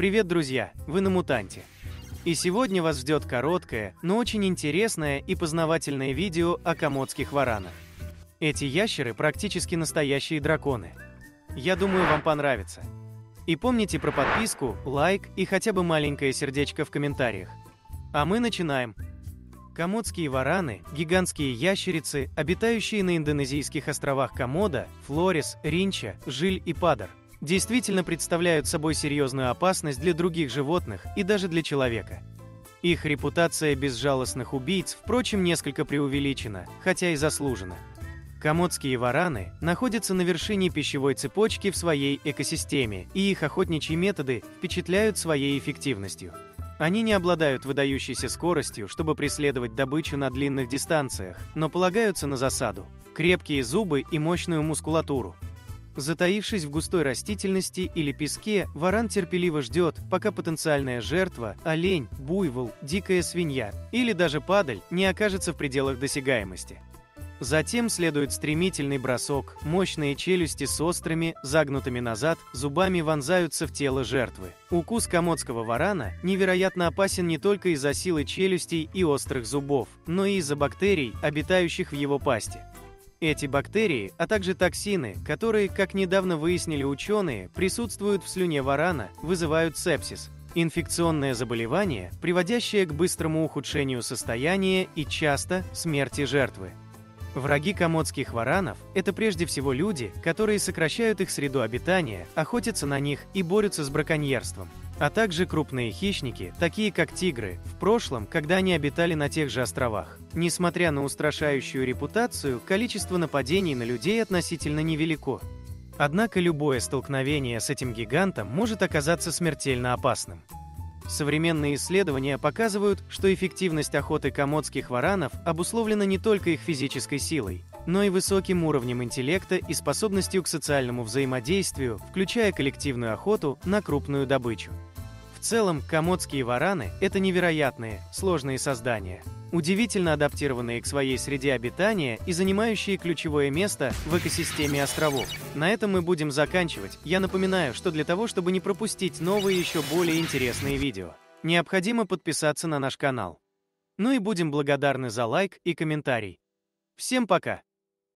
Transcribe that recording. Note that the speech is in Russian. Привет, друзья! Вы на Мутанте. И сегодня вас ждет короткое, но очень интересное и познавательное видео о комодских варанах. Эти ящеры практически настоящие драконы. Я думаю, вам понравится. И помните про подписку, лайк и хотя бы маленькое сердечко в комментариях. А мы начинаем. Комодские вараны – гигантские ящерицы, обитающие на индонезийских островах Комодо, Флорес, Ринча, Жиль и Падар, действительно представляют собой серьезную опасность для других животных и даже для человека. Их репутация безжалостных убийц, впрочем, несколько преувеличена, хотя и заслужена. Комодские вараны находятся на вершине пищевой цепочки в своей экосистеме, и их охотничьи методы впечатляют своей эффективностью. Они не обладают выдающейся скоростью, чтобы преследовать добычу на длинных дистанциях, но полагаются на засаду, крепкие зубы и мощную мускулатуру. Затаившись в густой растительности или песке, варан терпеливо ждет, пока потенциальная жертва, олень, буйвол, дикая свинья или даже падаль не окажется в пределах досягаемости. Затем следует стремительный бросок, мощные челюсти с острыми, загнутыми назад, зубами вонзаются в тело жертвы. Укус комодского варана невероятно опасен не только из-за силы челюстей и острых зубов, но и из-за бактерий, обитающих в его пасти. Эти бактерии, а также токсины, которые, как недавно выяснили ученые, присутствуют в слюне варана, вызывают сепсис, инфекционное заболевание, приводящее к быстрому ухудшению состояния и часто смерти жертвы. Враги комодских варанов – это прежде всего люди, которые сокращают их среду обитания, охотятся на них и борются с браконьерством, а также крупные хищники, такие как тигры, в прошлом, когда они обитали на тех же островах. Несмотря на устрашающую репутацию, количество нападений на людей относительно невелико. Однако любое столкновение с этим гигантом может оказаться смертельно опасным. Современные исследования показывают, что эффективность охоты комодских варанов обусловлена не только их физической силой, но и высоким уровнем интеллекта и способностью к социальному взаимодействию, включая коллективную охоту на крупную добычу. В целом, комодские вараны – это невероятные, сложные создания, удивительно адаптированные к своей среде обитания и занимающие ключевое место в экосистеме островов. На этом мы будем заканчивать. Я напоминаю, что для того, чтобы не пропустить новые еще более интересные видео, необходимо подписаться на наш канал. Ну и будем благодарны за лайк и комментарий. Всем пока!